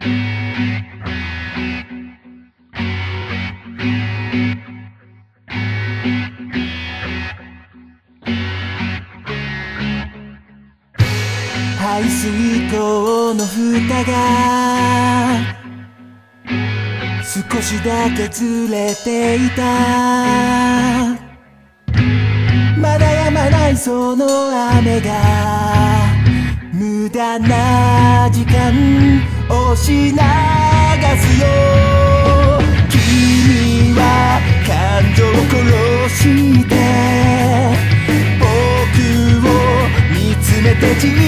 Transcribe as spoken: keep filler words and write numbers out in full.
排水口の蓋が少しだけずれていた。まだ止まないその雨が無駄な時間を押し流すよ。君は感情を殺して僕を見つめてじっと